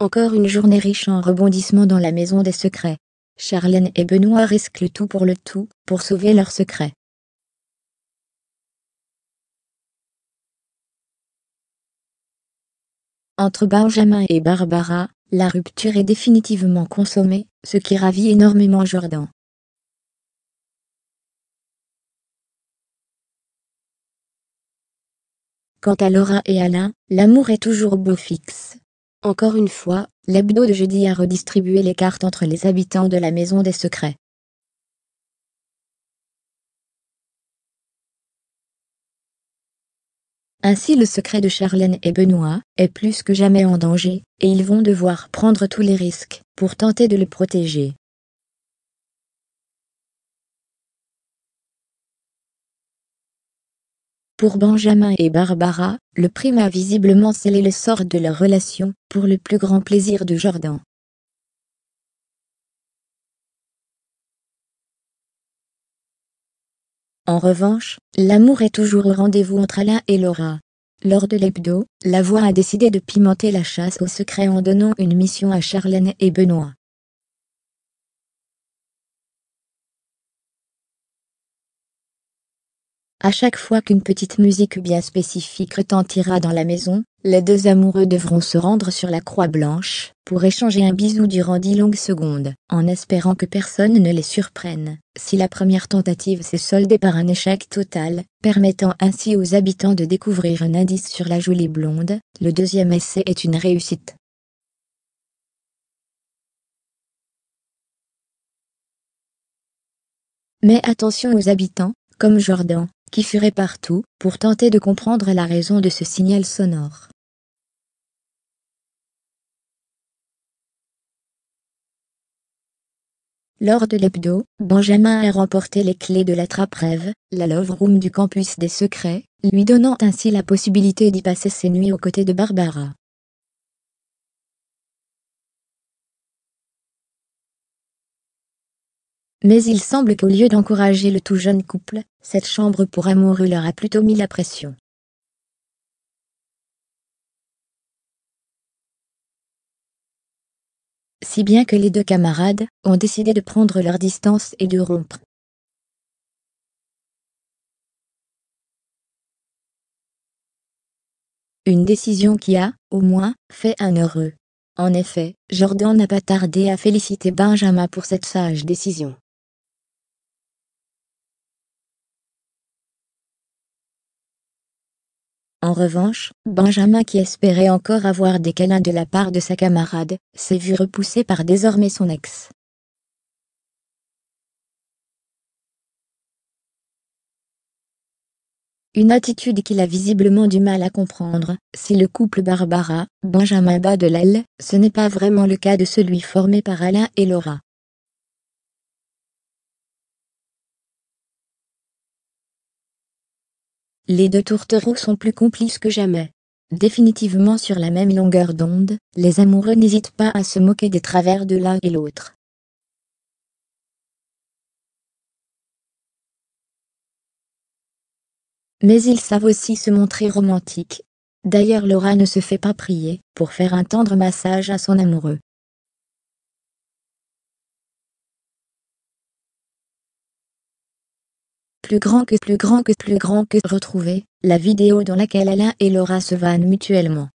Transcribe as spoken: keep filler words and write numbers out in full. Encore une journée riche en rebondissements dans la maison des secrets. Charlène et Benoît risquent le tout pour le tout, pour sauver leur secret. Entre Benjamin et Barbara, la rupture est définitivement consommée, ce qui ravit énormément Jordan. Quant à Laura et Alain, l'amour est toujours beau fixe. Encore une fois, l'hebdo de jeudi a redistribué les cartes entre les habitants de la maison des secrets. Ainsi le secret de Charlène et Benoît est plus que jamais en danger, et ils vont devoir prendre tous les risques pour tenter de le protéger. Pour Benjamin et Barbara, le prime a visiblement scellé le sort de leur relation, pour le plus grand plaisir de Jordan. En revanche, l'amour est toujours au rendez-vous entre Alain et Laura. Lors de l'hebdo, la voix a décidé de pimenter la chasse au secret en donnant une mission à Charlène et Benoît. À chaque fois qu'une petite musique bien spécifique retentira dans la maison, les deux amoureux devront se rendre sur la croix blanche pour échanger un bisou durant dix longues secondes, en espérant que personne ne les surprenne. Si la première tentative s'est soldée par un échec total, permettant ainsi aux habitants de découvrir un indice sur la jolie blonde, le deuxième essai est une réussite. Mais attention aux habitants, comme Jordan, qui fuirait partout, pour tenter de comprendre la raison de ce signal sonore. Lors de l'hebdo, Benjamin a remporté les clés de la trappe-rêve, la love room du campus des secrets, lui donnant ainsi la possibilité d'y passer ses nuits aux côtés de Barbara. Mais il semble qu'au lieu d'encourager le tout jeune couple, cette chambre pour amoureux leur a plutôt mis la pression. Si bien que les deux camarades ont décidé de prendre leur distance et de rompre. Une décision qui a, au moins, fait un heureux. En effet, Jordan n'a pas tardé à féliciter Benjamin pour cette sage décision. En revanche, Benjamin, qui espérait encore avoir des câlins de la part de sa camarade, s'est vu repoussé par désormais son ex. Une attitude qu'il a visiblement du mal à comprendre. Si le couple Barbara-Benjamin bat de l'aile, ce n'est pas vraiment le cas de celui formé par Alain et Laura. Les deux tourtereaux sont plus complices que jamais. Définitivement sur la même longueur d'onde, les amoureux n'hésitent pas à se moquer des travers de l'un et l'autre. Mais ils savent aussi se montrer romantiques. D'ailleurs, Laura ne se fait pas prier pour faire un tendre massage à son amoureux. Plus grand que plus grand que plus grand que retrouver, la vidéo dans laquelle Alain et Laura se vannent mutuellement.